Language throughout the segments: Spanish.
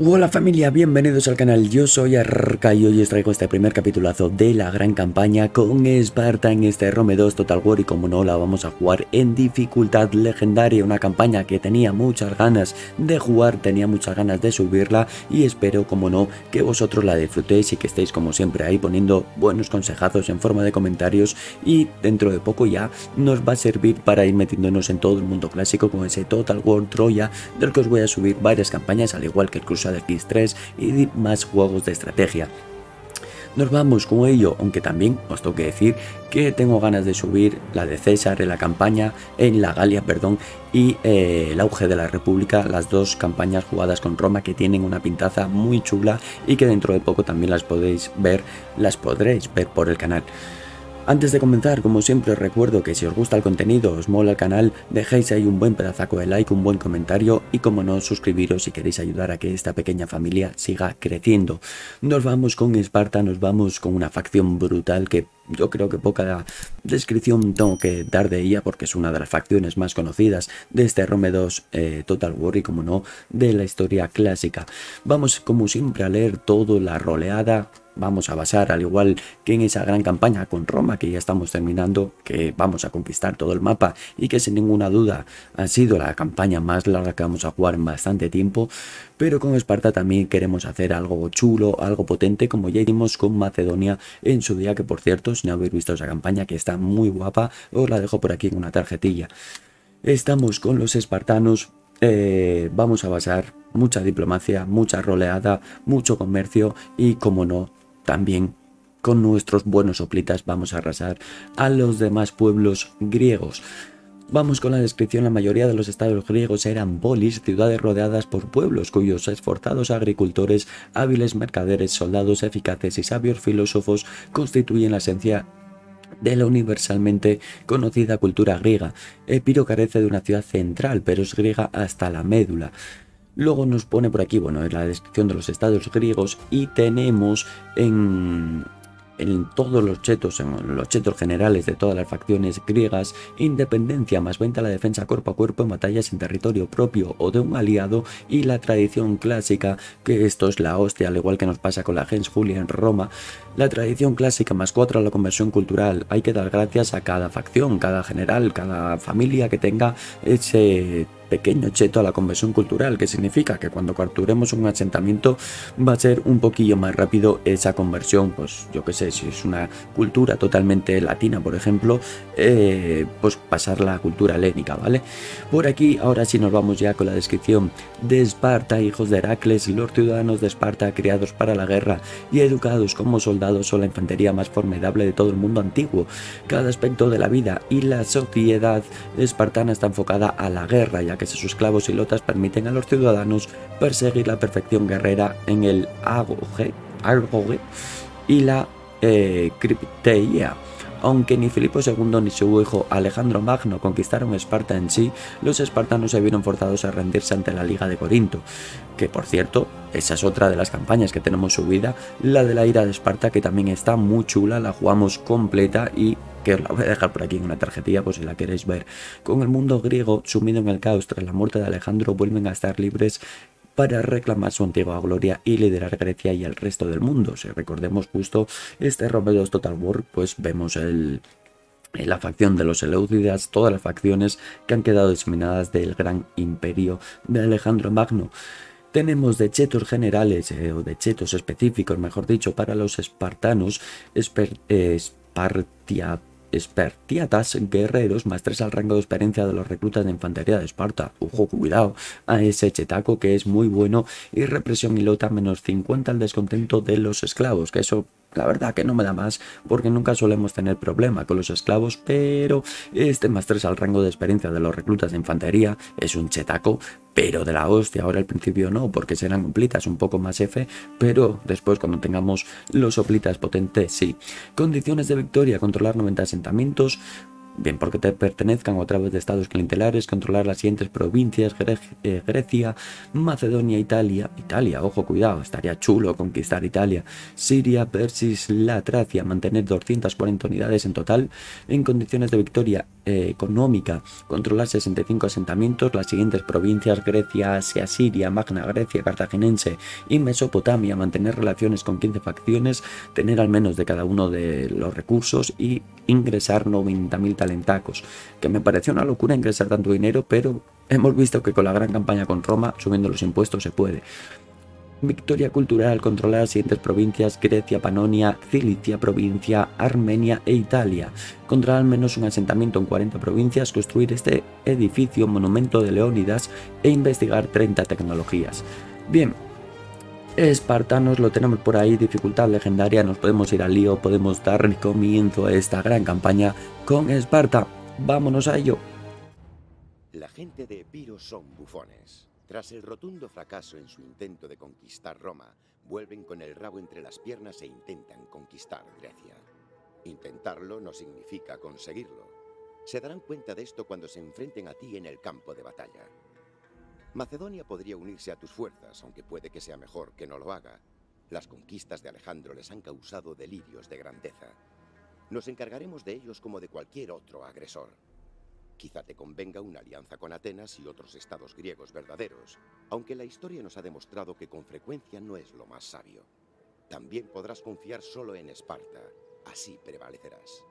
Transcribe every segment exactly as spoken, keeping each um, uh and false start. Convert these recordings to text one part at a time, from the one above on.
Hola familia, bienvenidos al canal, yo soy Arca y hoy os traigo este primer capitulazo de la gran campaña con Esparta en este Rome dos Total War. Y como no, la vamos a jugar en dificultad legendaria, una campaña que tenía muchas ganas de jugar, tenía muchas ganas de subirla y espero, como no, que vosotros la disfrutéis y que estéis como siempre ahí poniendo buenos consejazos en forma de comentarios. Y dentro de poco ya nos va a servir para ir metiéndonos en todo el mundo clásico con ese Total War Troya, del que os voy a subir varias campañas, al igual que el Cruzado de X tres y más juegos de estrategia. Nos vamos con ello, aunque también os tengo que decir que tengo ganas de subir la de César en la campaña, en la Galia, perdón, y eh, el auge de la República, las dos campañas jugadas con Roma que tienen una pintaza muy chula y que dentro de poco también las podéis ver, las podréis ver por el canal. Antes de comenzar, como siempre os recuerdo que si os gusta el contenido, os mola el canal, dejéis ahí un buen pedazaco de like, un buen comentario y como no, suscribiros si queréis ayudar a que esta pequeña familia siga creciendo. Nos vamos con Esparta, nos vamos con una facción brutal que yo creo que poca descripción tengo que dar de ella porque es una de las facciones más conocidas de este Rome dos eh, Total War y como no, de la historia clásica. Vamos como siempre a leer toda la roleada. Vamos a basar, al igual que en esa gran campaña con Roma que ya estamos terminando, que vamos a conquistar todo el mapa y que sin ninguna duda ha sido la campaña más larga que vamos a jugar en bastante tiempo, pero con Esparta también queremos hacer algo chulo, algo potente, como ya hicimos con Macedonia en su día, que por cierto, si no habéis visto esa campaña que está muy guapa, os la dejo por aquí en una tarjetilla. Estamos con los espartanos. Eh, vamos a basar mucha diplomacia, mucha roleada, mucho comercio y como no, también con nuestros buenos soplitas vamos a arrasar a los demás pueblos griegos. Vamos con la descripción. La mayoría de los estados griegos eran polis, ciudades rodeadas por pueblos cuyos esforzados agricultores, hábiles mercaderes, soldados eficaces y sabios filósofos constituyen la esencia de la universalmente conocida cultura griega. Epiro carece de una ciudad central, pero es griega hasta la médula. Luego nos pone por aquí, bueno, en la descripción de los estados griegos, y tenemos en, en todos los chetos, en los chetos generales de todas las facciones griegas, independencia más veinte a la defensa cuerpo a cuerpo en batallas en territorio propio o de un aliado y la tradición clásica, que esto es la hostia, al igual que nos pasa con la Gens Julia en Roma, la tradición clásica más cuatro a la conversión cultural. Hay que dar gracias a cada facción, cada general, cada familia que tenga ese pequeño cheto a la conversión cultural, que significa que cuando capturemos un asentamiento va a ser un poquillo más rápido esa conversión. Pues yo que sé, si es una cultura totalmente latina, por ejemplo, eh, pues pasar la cultura helénica, ¿vale? Por aquí, ahora sí nos vamos ya con la descripción de Esparta. Hijos de Heracles, los ciudadanos de Esparta, criados para la guerra y educados como soldados, son la infantería más formidable de todo el mundo antiguo. Cada aspecto de la vida y la sociedad espartana está enfocada a la guerra, ya que sus esclavos y lotas permiten a los ciudadanos perseguir la perfección guerrera en el agoge, agoge y la eh, cripteía. Aunque ni Filipo segundo ni su hijo Alejandro Magno conquistaron Esparta en sí, los espartanos se vieron forzados a rendirse ante la Liga de Corinto, que por cierto, esa es otra de las campañas que tenemos subida, la de la ira de Esparta, que también está muy chula, la jugamos completa y que os la voy a dejar por aquí en una tarjetilla por si la queréis ver. Con el mundo griego sumido en el caos tras la muerte de Alejandro, vuelven a estar libres para reclamar su antigua gloria y liderar Grecia y el resto del mundo. Si recordemos justo este Rome dos Total War, pues vemos el, la facción de los Eléucidas, todas las facciones que han quedado diseminadas del gran imperio de Alejandro Magno. Tenemos de chetos generales, eh, o de chetos específicos, mejor dicho, para los espartanos, esper, eh, espartia, Espartiatas, guerreros, más tres al rango de experiencia de los reclutas de infantería de Esparta. Ojo, cuidado a ese chetaco que es muy bueno. Y represión y lota, menos cincuenta al descontento de los esclavos, que eso la verdad que no me da más, porque nunca solemos tener problema con los esclavos, pero este más tres al rango de experiencia de los reclutas de infantería es un chetaco, pero de la hostia. Ahora al principio no, porque serán hoplitas un poco más F, pero después cuando tengamos los hoplitas potentes sí. Condiciones de victoria: controlar noventa asentamientos, Bien, porque te pertenezcan otra vez de estados clientelares, controlar las siguientes provincias: Gre eh, Grecia, Macedonia, Italia. Italia, ojo, cuidado, estaría chulo conquistar Italia. Siria, Persis, la Tracia, mantener doscientas cuarenta unidades en total en condiciones de victoria eh, económica, controlar sesenta y cinco asentamientos, las siguientes provincias: Grecia, Asia, Siria, Magna Grecia, Cartaginense y Mesopotamia, mantener relaciones con quince facciones, tener al menos de cada uno de los recursos y ingresar noventa mil talentacos, que me pareció una locura ingresar tanto dinero, pero hemos visto que con la gran campaña con Roma, subiendo los impuestos, se puede. Victoria cultural, controlar las siguientes provincias: Grecia, Panonia, Cilicia, provincia, Armenia e Italia. Controlar al menos un asentamiento en cuarenta provincias, construir este edificio, monumento de Leónidas, e investigar treinta tecnologías. Bien, espartanos lo tenemos por ahí, dificultad legendaria, nos podemos ir al lío, podemos dar comienzo a esta gran campaña con Esparta. Vámonos a ello. La gente de Epiro son bufones. Tras el rotundo fracaso en su intento de conquistar Roma, vuelven con el rabo entre las piernas e intentan conquistar Grecia. Intentarlo no significa conseguirlo. Se darán cuenta de esto cuando se enfrenten a ti en el campo de batalla. Macedonia podría unirse a tus fuerzas, aunque puede que sea mejor que no lo haga. Las conquistas de Alejandro les han causado delirios de grandeza. Nos encargaremos de ellos como de cualquier otro agresor. Quizá te convenga una alianza con Atenas y otros estados griegos verdaderos, aunque la historia nos ha demostrado que con frecuencia no es lo más sabio. También podrás confiar solo en Esparta, así prevalecerás.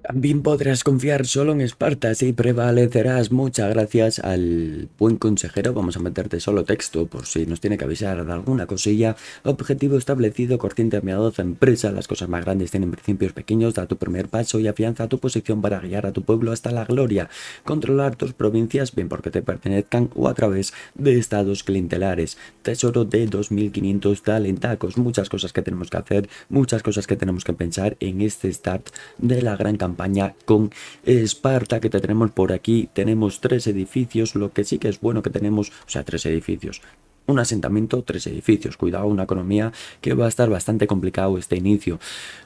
También podrás confiar solo en Esparta, así prevalecerás. Muchas gracias al buen consejero. Vamos a meterte solo texto por si nos tiene que avisar de alguna cosilla. Objetivo establecido, corriente armeadoza, empresa. Las cosas más grandes tienen principios pequeños. Da tu primer paso y afianza tu posición para guiar a tu pueblo hasta la gloria. Controlar tus provincias, bien porque te pertenezcan o a través de estados clientelares. Tesoro de dos mil quinientos talentacos. Muchas cosas que tenemos que hacer, muchas cosas que tenemos que pensar en este start de la gran campaña. Campaña con Esparta que te tenemos por aquí. Tenemos tres edificios, lo que sí que es bueno que tenemos, o sea, tres edificios, un asentamiento, tres edificios, cuidado, una economía que va a estar bastante complicado este inicio.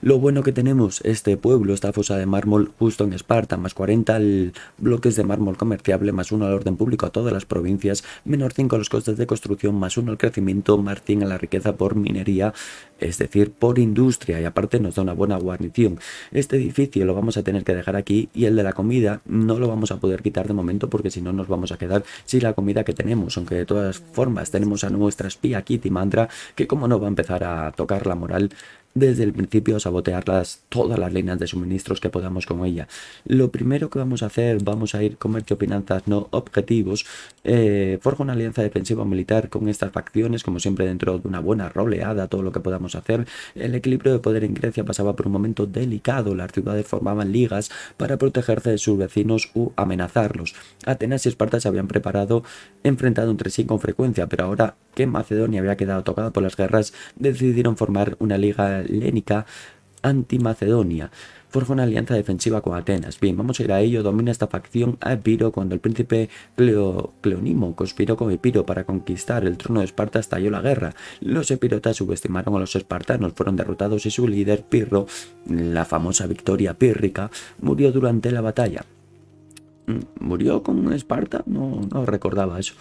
Lo bueno que tenemos este pueblo, esta fosa de mármol justo en Esparta, más cuarenta al bloques de mármol comerciable, más uno al orden público a todas las provincias, menos cinco a los costes de construcción, más uno al crecimiento, más cien a la riqueza por minería, es decir, por industria, y aparte nos da una buena guarnición. Este edificio lo vamos a tener que dejar aquí, y el de la comida no lo vamos a poder quitar de momento, porque si no nos vamos a quedar sin la comida que tenemos, aunque de todas formas tenemos a nuestra espía Kitty Mandra, que como no va a empezar a tocar la moral desde el principio, sabotear las, todas las líneas de suministros que podamos con ella. Lo primero que vamos a hacer, vamos a ir comercio, finanzas, no objetivos. Eh, forja una alianza defensiva militar con estas facciones, como siempre dentro de una buena roleada, todo lo que podamos hacer. El equilibrio de poder en Grecia pasaba por un momento delicado, las ciudades formaban ligas para protegerse de sus vecinos u amenazarlos. Atenas y Esparta se habían preparado, enfrentado entre sí con frecuencia, pero ahora que Macedonia había quedado tocada por las guerras, decidieron formar una liga helénica anti-Macedonia. Forja una alianza defensiva con Atenas. Bien, vamos a ir a ello. Domina esta facción a Epiro. Cuando el príncipe Cleo, Cleonimo conspiró con Epiro para conquistar el trono de Esparta, estalló la guerra. Los epirotas subestimaron a los espartanos, fueron derrotados y su líder Pirro, la famosa victoria pírrica, murió durante la batalla. ¿Murió con Esparta? No, no recordaba eso.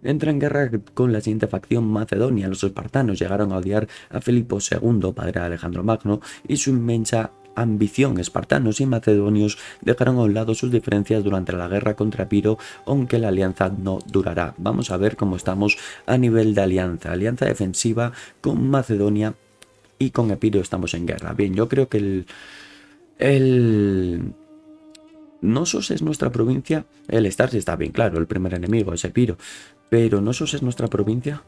Entra en guerra con la siguiente facción, Macedonia. Los espartanos llegaron a odiar a Filipo segundo, padre de Alejandro Magno, y su inmensa ambición. Espartanos y macedonios dejaron a un lado sus diferencias durante la guerra contra Epiro, aunque la alianza no durará. Vamos a ver cómo estamos a nivel de alianza. Alianza defensiva con Macedonia y con Epiro estamos en guerra. Bien, yo creo que el... el... Nosos es nuestra provincia. El Stars está bien claro, el primer enemigo es Epiro, pero Nosos es nuestra provincia.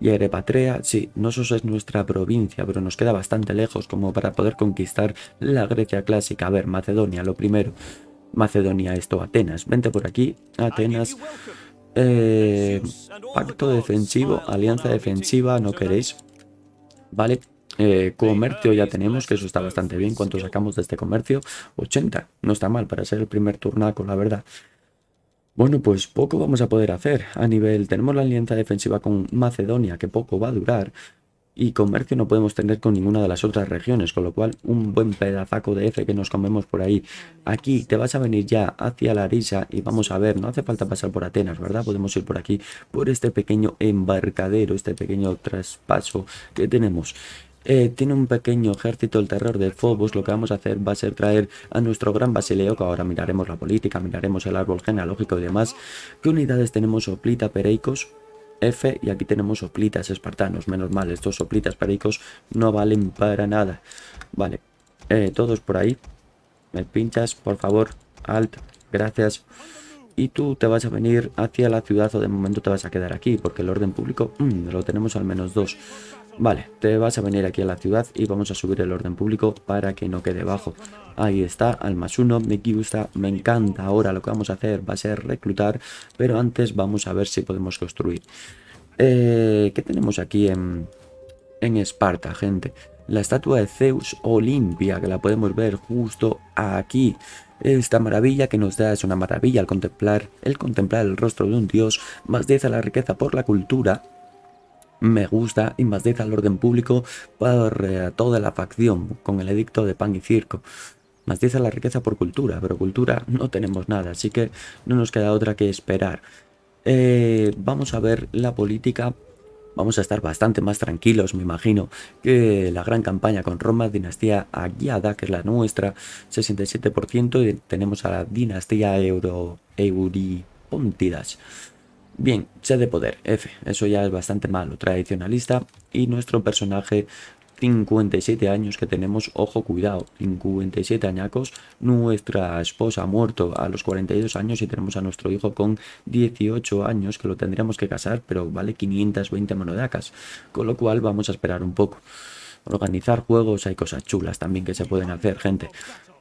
Y Erepatrea, sí, Nosos es nuestra provincia, pero nos queda bastante lejos como para poder conquistar la Grecia clásica. A ver, Macedonia, lo primero. Macedonia, esto, Atenas, vente por aquí, Atenas. Eh, pacto defensivo, alianza defensiva, no queréis. Vale, Eh, comercio ya tenemos, que eso está bastante bien. ¿Cuánto sacamos de este comercio? ochenta, no está mal para ser el primer turnaco, la verdad. Bueno, pues poco vamos a poder hacer a nivel... Tenemos la alianza defensiva con Macedonia, que poco va a durar. y comercio no podemos tener con ninguna de las otras regiones, con lo cual un buen pedazaco de F que nos comemos por ahí. Aquí te vas a venir ya hacia Larisa y vamos a ver, no hace falta pasar por Atenas, ¿verdad? Podemos ir por aquí, por este pequeño embarcadero, este pequeño traspaso que tenemos. Eh, tiene un pequeño ejército el terror de Fobos. Lo que vamos a hacer va a ser traer a nuestro gran basileo, que ahora miraremos la política, miraremos el árbol genealógico y demás. ¿Qué unidades tenemos? Soplita, pereicos, F, y aquí tenemos soplitas espartanos. Menos mal, estos soplitas pereicos no valen para nada. Vale, eh, todos por ahí. Me pinchas, por favor. Alt, gracias. Y tú te vas a venir hacia la ciudad, o de momento te vas a quedar aquí, porque el orden público mmm, lo tenemos al menos dos. Vale, te vas a venir aquí a la ciudad y vamos a subir el orden público para que no quede bajo. Ahí está, al más uno, me gusta, me encanta. Ahora lo que vamos a hacer va a ser reclutar, pero antes vamos a ver si podemos construir. Eh, ¿Qué tenemos aquí en, en Esparta, gente? La estatua de Zeus Olimpia, que la podemos ver justo aquí. Esta maravilla que nos da es una maravilla al contemplar, el contemplar el rostro de un dios, más diez a la riqueza por la cultura. Me gusta, y más diez al orden público por eh, toda la facción, con el edicto de pan y circo. Más diez a la riqueza por cultura, pero cultura no tenemos nada, así que no nos queda otra que esperar. Eh, vamos a ver la política. Vamos a estar bastante más tranquilos, me imagino, que la gran campaña con Roma, dinastía Agiada, que es la nuestra, sesenta y siete por ciento, y tenemos a la dinastía Euripóntidas. Bien, sed de poder, F, eso ya es bastante malo, tradicionalista. Y nuestro personaje, cincuenta y siete años que tenemos, ojo, cuidado, cincuenta y siete añacos. Nuestra esposa ha muerto a los cuarenta y dos años y tenemos a nuestro hijo con dieciocho años, que lo tendríamos que casar, pero vale quinientas veinte monedacas, con lo cual vamos a esperar un poco. Organizar juegos, hay cosas chulas también que se pueden hacer, gente.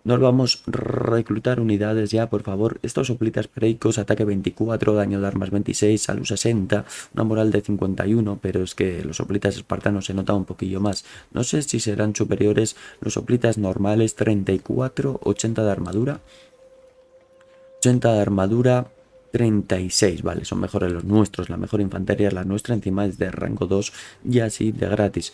Nos vamos a reclutar unidades ya, por favor. Estos soplitas pereicos, ataque veinticuatro, daño de armas veintiséis, salud sesenta, una moral de cincuenta y uno, pero es que los soplitas espartanos se nota un poquillo más. No sé si serán superiores los soplitas normales, treinta y cuatro, ochenta de armadura, ochenta de armadura, treinta y seis, vale, son mejores los nuestros. La mejor infantería es la nuestra, encima es de rango dos y así de gratis.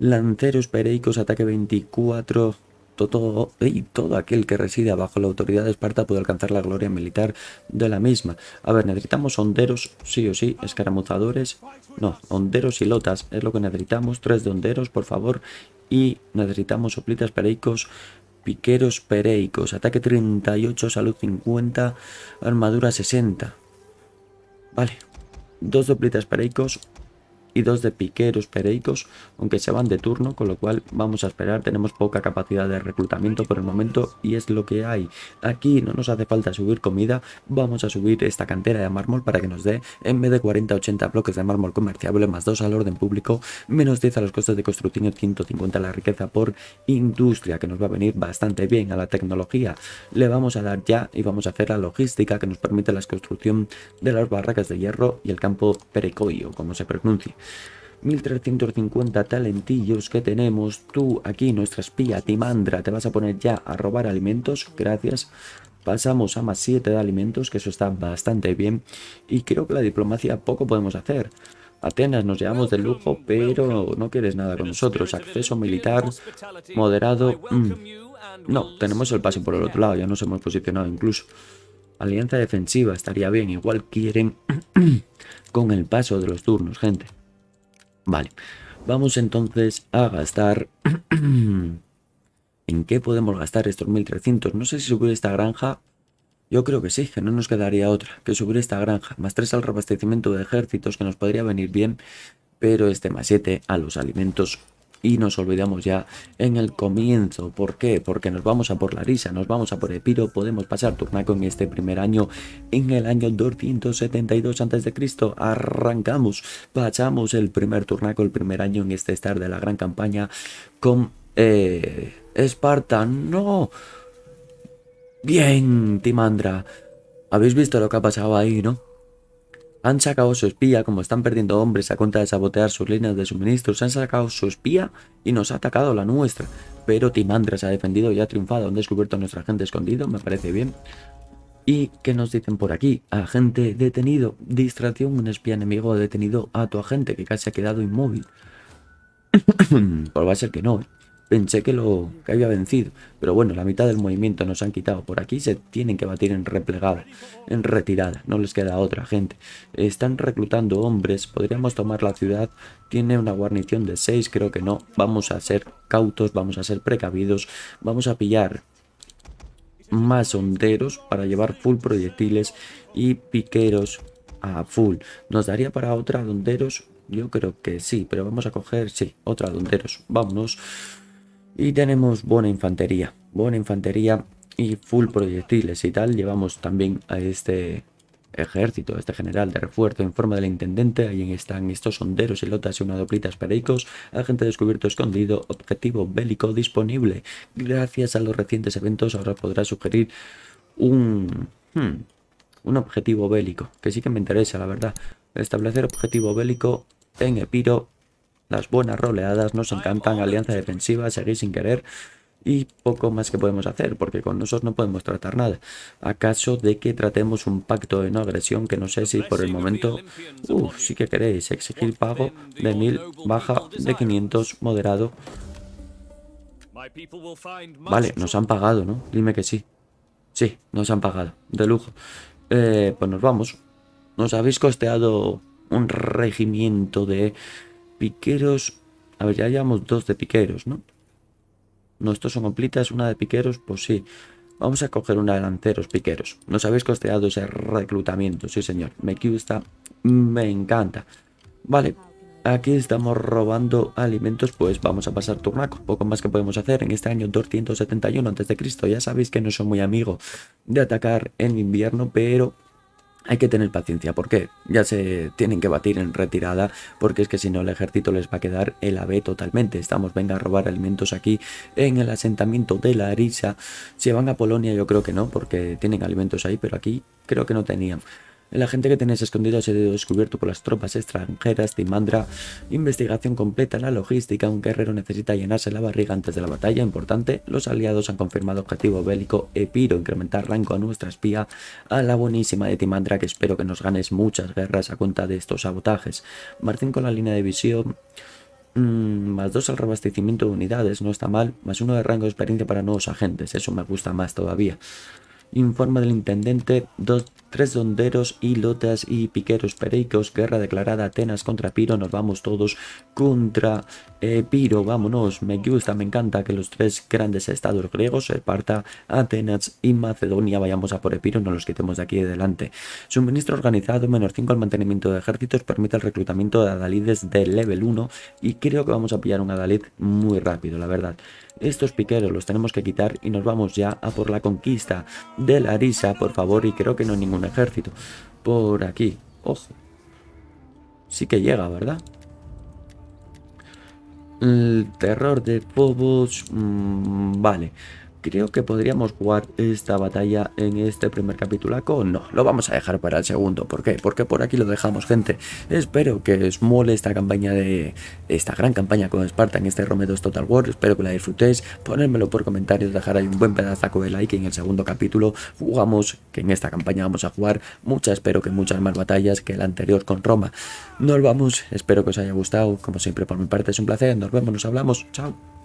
Lanceros pereicos, ataque veinticuatro... Todo, y todo aquel que resida bajo la autoridad de Esparta puede alcanzar la gloria militar de la misma. A ver, necesitamos honderos, sí o sí, escaramuzadores, no, honderos y lotas, es lo que necesitamos, tres de honderos, por favor, y necesitamos soplitas pereicos, piqueros pereicos, ataque treinta y ocho, salud cincuenta, armadura sesenta, vale, dos soplitas pereicos, y dos de piqueros pereicos, aunque se van de turno, con lo cual vamos a esperar. Tenemos poca capacidad de reclutamiento por el momento y es lo que hay. Aquí no nos hace falta subir comida, vamos a subir esta cantera de mármol para que nos dé, en vez de cuarenta ochenta bloques de mármol comerciable, más dos al orden público, menos diez a los costes de construcción y ciento cincuenta a la riqueza por industria, que nos va a venir bastante bien. A la tecnología le vamos a dar ya y vamos a hacer la logística, que nos permite la construcción de las barracas de hierro y el campo perecoio, como se pronuncia. mil trescientos cincuenta talentillos que tenemos. Tú aquí, nuestra espía Timandra, te vas a poner ya a robar alimentos, gracias. Pasamos a más siete de alimentos, que eso está bastante bien. Y creo que la diplomacia poco podemos hacer. Atenas nos llevamos de lujo, pero no quieres nada con nosotros. Acceso militar moderado, mm. no, tenemos el paso por el otro lado, ya nos hemos posicionado incluso. Alianza defensiva estaría bien, igual quieren con el paso de los turnos, gente. Vale, vamos entonces a gastar. ¿En qué podemos gastar estos mil trescientos? No sé si subir esta granja. Yo creo que sí, que no nos quedaría otra que subir esta granja. Más tres al reabastecimiento de ejércitos, que nos podría venir bien, pero este más siete a los alimentos. Y nos olvidamos ya en el comienzo. ¿Por qué? Porque nos vamos a por Larisa, nos vamos a por Epiro. Podemos pasar turnaco en este primer año. En el año doscientos setenta y dos antes de Cristo arrancamos. Pasamos el primer turnaco, el primer año en este estar de la gran campaña con eh, Esparta. ¡No! Bien, Timandra. Habéis visto lo que ha pasado ahí, ¿no? Han sacado su espía, como están perdiendo hombres a cuenta de sabotear sus líneas de suministros, han sacado su espía y nos ha atacado la nuestra. Pero Timandra se ha defendido y ha triunfado, han descubierto a nuestra gente escondido, me parece bien. ¿Y qué nos dicen por aquí? Agente detenido, distracción, un espía enemigo ha detenido a tu agente que casi ha quedado inmóvil. Pues va a ser que no, ¿eh? Pensé que lo que había vencido. Pero bueno, la mitad del movimiento nos han quitado. Por aquí se tienen que batir en replegada, en retirada. No les queda otra, gente. Están reclutando hombres. Podríamos tomar la ciudad. Tiene una guarnición de seis, creo que no. Vamos a ser cautos, vamos a ser precavidos. Vamos a pillar más honderos para llevar full proyectiles y piqueros a full. ¿Nos daría para otra honderos? Yo creo que sí, pero vamos a coger, sí, otra honderos. Vámonos. Y tenemos buena infantería, buena infantería y full proyectiles y tal. Llevamos también a este ejército, a este general de refuerzo en forma del intendente. Ahí están estos honderos, elotas y una doplitas pericos. Agente descubierto escondido, objetivo bélico disponible. Gracias a los recientes eventos ahora podrás sugerir un, hmm, un objetivo bélico, que sí que me interesa, la verdad. Establecer objetivo bélico en Epiro. Las buenas roleadas nos encantan, alianza defensiva, seguir sin querer y poco más que podemos hacer, porque con nosotros no podemos tratar nada. ¿Acaso de que tratemos un pacto de no agresión? Que no sé si por el momento... Uh, sí que queréis exigir pago de mil, baja de quinientos, moderado. Vale, nos han pagado, ¿no? Dime que sí. Sí, nos han pagado, de lujo. Eh, pues nos vamos. Nos habéis costeado un regimiento de... piqueros, a ver, ya llevamos dos de piqueros, ¿no? No, estos son oplitas, una de piqueros, pues sí. Vamos a coger una de lanceros piqueros. Nos habéis costeado ese reclutamiento, sí señor. Me gusta, me encanta. Vale, aquí estamos robando alimentos, pues vamos a pasar turnacos. Poco más que podemos hacer en este año doscientos setenta y uno antes de Cristo. Ya sabéis que no soy muy amigo de atacar en invierno, pero... hay que tener paciencia, porque ya se tienen que batir en retirada, porque es que si no el ejército les va a quedar el ave totalmente. Estamos, venga a robar alimentos aquí en el asentamiento de Larisa. Si van a Polonia yo creo que no, porque tienen alimentos ahí, pero aquí creo que no tenían. La gente que tenéis escondido ha sido descubierto por las tropas extranjeras. Timandra, investigación completa, la logística, un guerrero necesita llenarse la barriga antes de la batalla, importante, los aliados han confirmado objetivo bélico Epiro, incrementar rango a nuestra espía, a la buenísima de Timandra, que espero que nos ganes muchas guerras a cuenta de estos sabotajes. Martín con la línea de visión, mm, más dos al reabastecimiento de unidades, no está mal, más uno de rango de experiencia para nuevos agentes, eso me gusta más todavía. Informa del intendente, dos, tres honderos y lotas y piqueros pereicos, guerra declarada, Atenas contra Epiro, nos vamos todos contra Epiro, vámonos, me gusta, me encanta que los tres grandes estados griegos, Esparta, Atenas y Macedonia, vayamos a por Epiro, nos los quitemos de aquí de delante. Suministro organizado, menos cinco al mantenimiento de ejércitos, permite el reclutamiento de adalides de level uno y creo que vamos a pillar un adalid muy rápido, la verdad. Estos piqueros los tenemos que quitar y nos vamos ya a por la conquista de Larisa, por favor, y creo que no hay ningún ejército por aquí. Ojo, sí que llega, ¿verdad? El terror de Fobos, mmm, vale, creo que podríamos jugar esta batalla en este primer capitulaco. No, lo vamos a dejar para el segundo. ¿Por qué? Porque por aquí lo dejamos, gente. Espero que os mole esta campaña de... esta gran campaña con Esparta en este Rome dos Total War. Espero que la disfrutéis. Ponedmelo por comentarios, dejar ahí un buen pedazo de like. En el segundo capítulo jugamos, que en esta campaña vamos a jugar muchas, espero que muchas más batallas que la anterior con Roma. Nos vamos, espero que os haya gustado. Como siempre por mi parte es un placer, nos vemos, nos hablamos, chao.